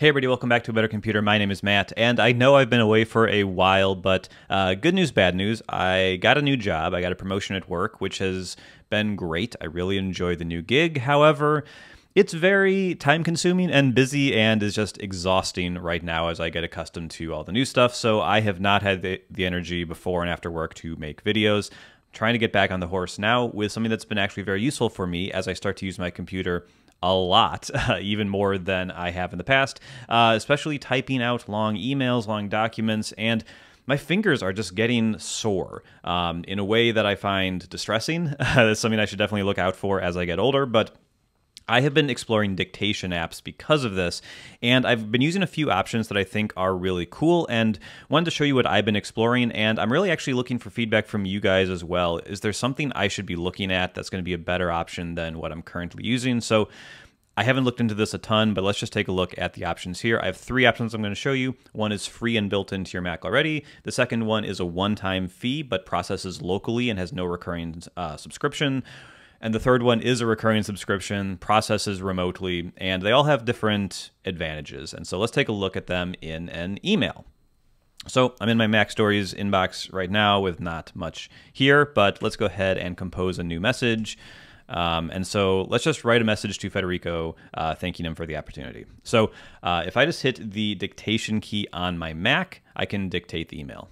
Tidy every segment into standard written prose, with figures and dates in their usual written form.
Hey everybody, welcome back to A Better Computer. My name is Matt, and I know I've been away for a while, but good news, bad news. I got a new job. I got a promotion at work, which has been great. I really enjoy the new gig. However, it's very time-consuming and busy and is just exhausting right now as I get accustomed to all the new stuff, so I have not had the energy before and after work to make videos. I'm trying to get back on the horse now with something that's been actually very useful for me as I start to use my computer a lot, even more than I have in the past, especially typing out long emails, long documents, and my fingers are just getting sore in a way that I find distressing. That's something I should definitely look out for as I get older, but I have been exploring dictation apps because of this, and I've been using a few options that I think are really cool and wanted to show you what I've been exploring, and I'm really actually looking for feedback from you guys as well. Is there something I should be looking at that's going to be a better option than what I'm currently using? So I haven't looked into this a ton, but let's just take a look at the options here. I have three options I'm going to show you. One is free and built into your Mac already. The second one is a one-time fee but processes locally and has no recurring subscription. And the third one is a recurring subscription, processes remotely, and they all have different advantages. And so let's take a look at them in an email. So I'm in my Mac Stories inbox right now with not much here, but let's go ahead and compose a new message. And so let's just write a message to Federico, thanking him for the opportunity. So if I just hit the dictation key on my Mac, I can dictate the email.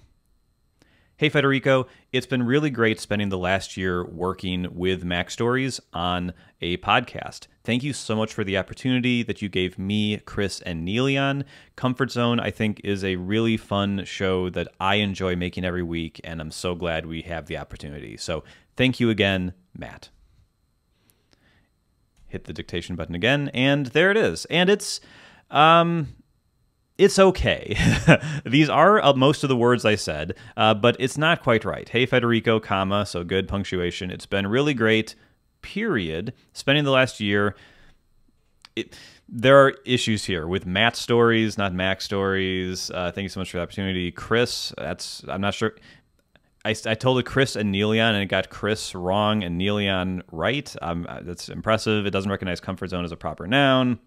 Hey Federico, it's been really great spending the last year working with Mac Stories on a podcast. Thank you so much for the opportunity that you gave me, Chris, and Neelion. Comfort Zone, I think, is a really fun show that I enjoy making every week, and I'm so glad we have the opportunity. So thank you again, Matt. Hit the dictation button again, and there it is. And it's okay. These are most of the words I said, but it's not quite right. Hey, Federico, comma, so good punctuation. It's been really great, period. Spending the last year, there are issues here with Matt Stories, not Mac Stories. Thank you so much for the opportunity. Chris, I'm not sure. I told it Chris and Neelion, and it got Chris wrong and Neelion right. That's impressive. It doesn't recognize Comfort Zone as a proper noun.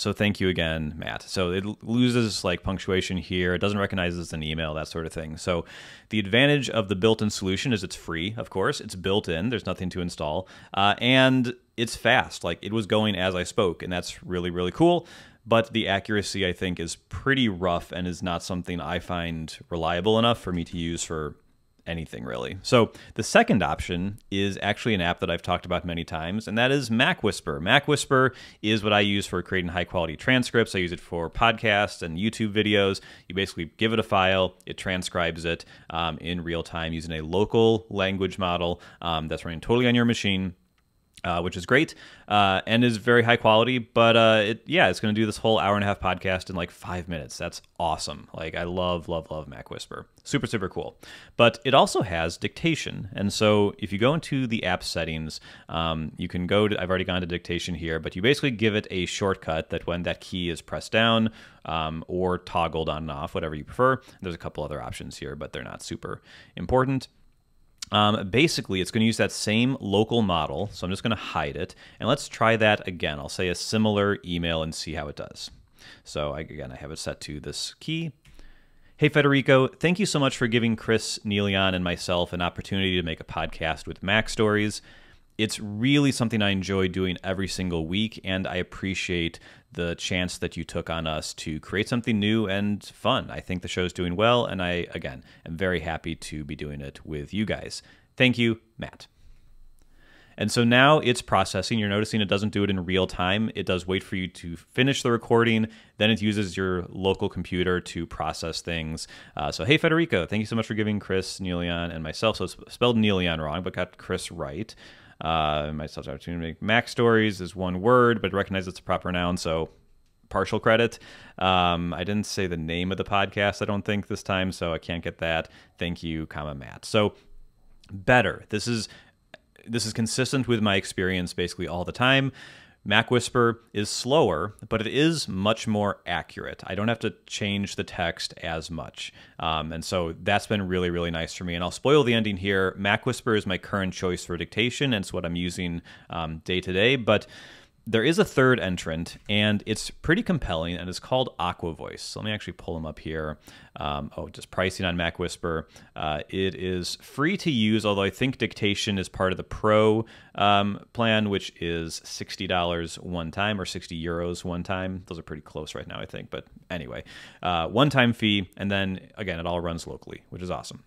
So thank you again, Matt. So it loses like punctuation here. It doesn't recognize it as an email, that sort of thing. So the advantage of the built-in solution is it's free, of course. It's built in. There's nothing to install. And it's fast. Like it was going as I spoke, and that's really, really cool. But the accuracy, I think, is pretty rough and is not something I find reliable enough for me to use for anything really. So the second option is actually an app that I've talked about many times, and that is MacWhisper. MacWhisper is what I use for creating high quality transcripts. I use it for podcasts and YouTube videos. You basically give it a file, it transcribes it in real time using a local language model that's running totally on your machine. Which is great and is very high quality, but it's going to do this whole hour-and-a-half podcast in like 5 minutes. That's awesome. Like I love, love, love MacWhisper. Super, super cool. But it also has dictation, and so if you go into the app settings, you can go to, I've already gone to dictation here, but you basically give it a shortcut that when that key is pressed down or toggled on and off, whatever you prefer. There's a couple other options here, but they're not super important. Basically, it's going to use that same local model, so I'm just going to hide it. And let's try that again. I'll say a similar email and see how it does. So again, I have it set to this key. Hey, Federico, thank you so much for giving Chris, Neelion, and myself an opportunity to make a podcast with Mac Stories. It's really something I enjoy doing every single week, and I appreciate the chance that you took on us to create something new and fun. I think the show's doing well, and I, again, am very happy to be doing it with you guys. Thank you, Matt. And so now it's processing. You're noticing it doesn't do it in real time. It does wait for you to finish the recording. Then it uses your local computer to process things. So, hey, Federico, thank you so much for giving Chris, Neelion, and myself. So it's spelled Neelion wrong, but got Chris right. Myself an opportunity to make Mac Stories is one word, but recognize it's a proper noun, so partial credit. I didn't say the name of the podcast, I don't think, this time, so I can't get that. Thank you, comma, Matt. So better. This is consistent with my experience basically all the time. MacWhisper is slower, but it is much more accurate. I don't have to change the text as much. And so that's been really, really nice for me. And I'll spoil the ending here. MacWhisper is my current choice for dictation, and it's what I'm using day to day. But There is a third entrant, and it's pretty compelling, and it's called Aqua Voice. So let me actually pull them up here. Just pricing on MacWhisper. It is free to use, although I think Dictation is part of the Pro plan, which is $60 one time or 60 euros one time. Those are pretty close right now, I think. But anyway, one-time fee, and then, again, it all runs locally, which is awesome.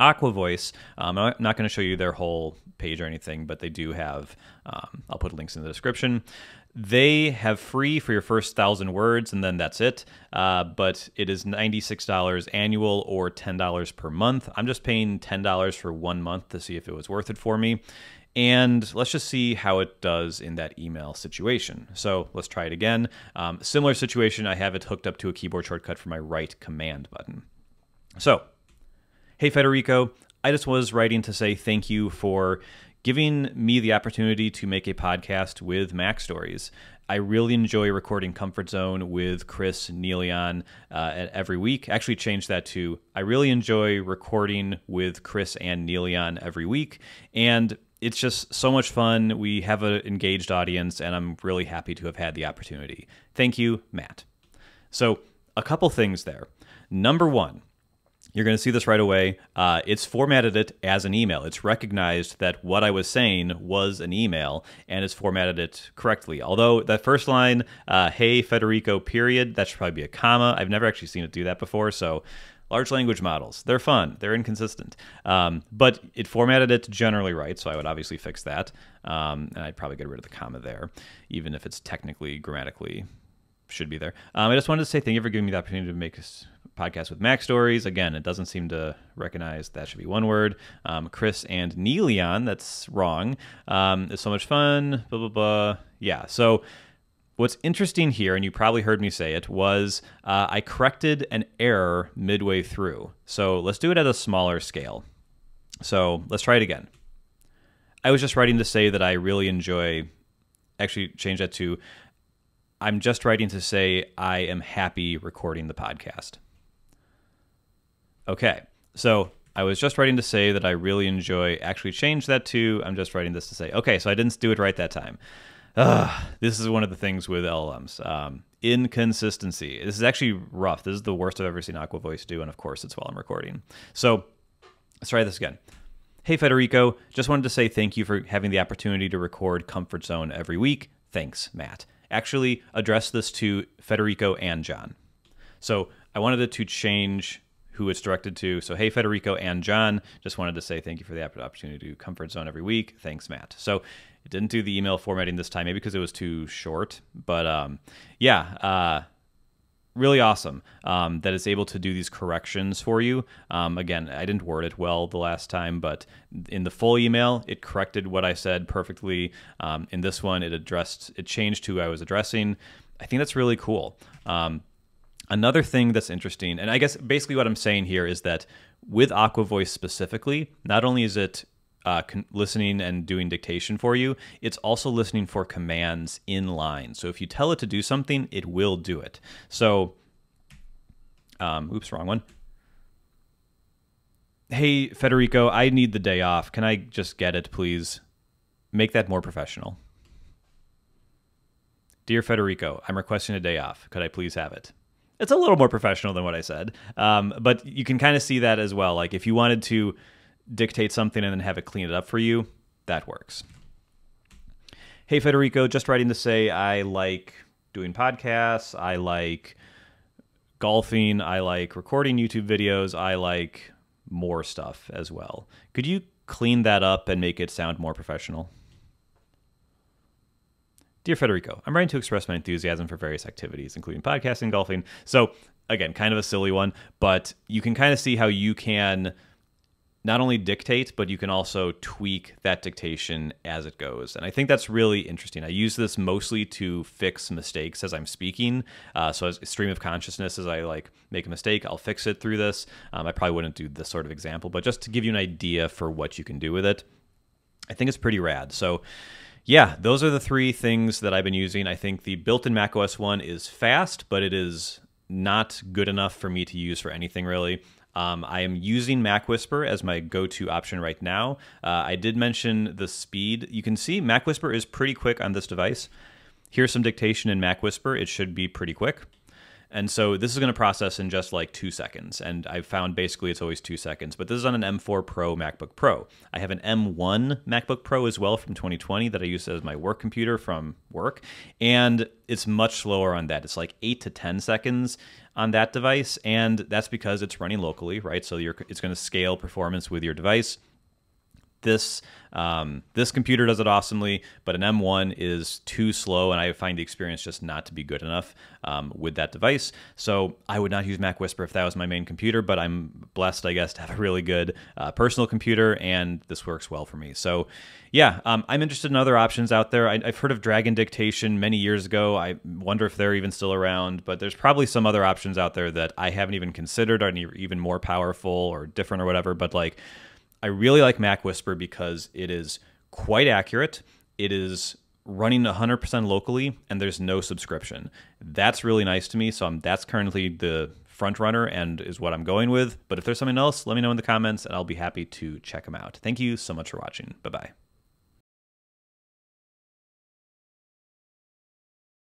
Aqua Voice, I'm not going to show you their whole page or anything, but they do have, I'll put links in the description. They have free for your first 1,000 words, and then that's it. But it is $96 annual or $10 per month. I'm just paying $10 for 1 month to see if it was worth it for me. And let's just see how it does in that email situation. So let's try it again. Similar situation, I have it hooked up to a keyboard shortcut for my right command button. So, hey Federico, I just was writing to say thank you for giving me the opportunity to make a podcast with Mac Stories. I really enjoy recording Comfort Zone with Chris, Neelion every week. Actually changed that to, I really enjoy recording with Chris and Neelion every week. And it's just so much fun. We have an engaged audience, and I'm really happy to have had the opportunity. Thank you, Matt. So a couple things there. Number one, you're going to see this right away. It's formatted it as an email. It's recognized that what I was saying was an email, and it's formatted it correctly. Although that first line, hey, Federico, period, that should probably be a comma. I've never actually seen it do that before, so large language models, they're fun, they're inconsistent. But it formatted it generally right, so I would obviously fix that. And I'd probably get rid of the comma there, even if it's technically, grammatically, should be there. I just wanted to say thank you for giving me the opportunity to make this podcast with Mac Stories. Again, it doesn't seem to recognize that should be one word. Chris and Neelion, that's wrong. It's so much fun, blah, blah, blah. Yeah, so what's interesting here, and you probably heard me say it, was I corrected an error midway through. So let's do it at a smaller scale. So let's try it again. I was just writing to say that I really enjoy, actually change that to, I'm just writing to say I am happy recording the podcast. Okay, so I was just writing to say that I really enjoy, actually change that to, I'm just writing this to say, okay, so I didn't do it right that time. This is one of the things with LLMs. Inconsistency. This is actually rough. This is the worst I've ever seen Aqua Voice do, and of course it's while I'm recording. So let's try this again. Hey Federico, just wanted to say thank you for having the opportunity to record Comfort Zone every week. Thanks, Matt. Actually address this to Federico and John. So I wanted it to change who it's directed to. So, hey, Federico and John, just wanted to say thank you for the opportunity to do Comfort Zone every week. Thanks, Matt. So it didn't do the email formatting this time, maybe because it was too short. But yeah, really awesome that it's able to do these corrections for you. Again, I didn't word it well the last time, but in the full email, it corrected what I said perfectly. In this one, it changed who I was addressing. I think that's really cool. Another thing that's interesting, and I guess basically what I'm saying here is that with Aqua Voice specifically, not only is it listening and doing dictation for you, it's also listening for commands in line. So if you tell it to do something, it will do it. So, oops, wrong one. Hey, Federico, I need the day off. Can I just get it, please? Make that more professional. Dear Federico, I'm requesting a day off. Could I please have it? It's a little more professional than what I said. But you can kind of see that as well. Like if you wanted to dictate something and then have it clean it up for you, that works. Hey, Federico, just writing to say I like doing podcasts, I like golfing, I like recording YouTube videos, I like more stuff as well. Could you clean that up and make it sound more professional? Dear Federico, I'm writing to express my enthusiasm for various activities, including podcasting, golfing. So, again, kind of a silly one, but you can kind of see how you can not only dictate, but you can also tweak that dictation as it goes. And I think that's really interesting. I use this mostly to fix mistakes as I'm speaking. So as a stream of consciousness, as I like make a mistake, I'll fix it through this. I probably wouldn't do this sort of example, but just to give you an idea for what you can do with it, I think it's pretty rad. So yeah, those are the three things that I've been using. I think the built-in macOS one is fast, but it is not good enough for me to use for anything really. I am using MacWhisper as my go-to option right now. I did mention the speed. You can see MacWhisper is pretty quick on this device. Here's some dictation in MacWhisper. It should be pretty quick. And so this is going to process in just like 2 seconds. And I've found basically it's always 2 seconds. But this is on an M4 Pro MacBook Pro. I have an M1 MacBook Pro as well from 2020 that I use as my work computer from work. And it's much slower on that. It's like 8 to 10 seconds on that device. And that's because it's running locally, right? So it's going to scale performance with your device. This computer does it awesomely, but an M1 is too slow, and I find the experience just not to be good enough with that device. So I would not use MacWhisper if that was my main computer, but I'm blessed, I guess, to have a really good personal computer, and this works well for me. So yeah, I'm interested in other options out there. I've heard of Dragon Dictation many years ago. I wonder if they're even still around, but there's probably some other options out there that I haven't even considered, are even more powerful or different or whatever, but like, I really like MacWhisper because it is quite accurate. It is running 100% locally, and there's no subscription. That's really nice to me, so that's currently the front runner and is what I'm going with. But if there's something else, let me know in the comments, and I'll be happy to check them out. Thank you so much for watching. Bye-bye.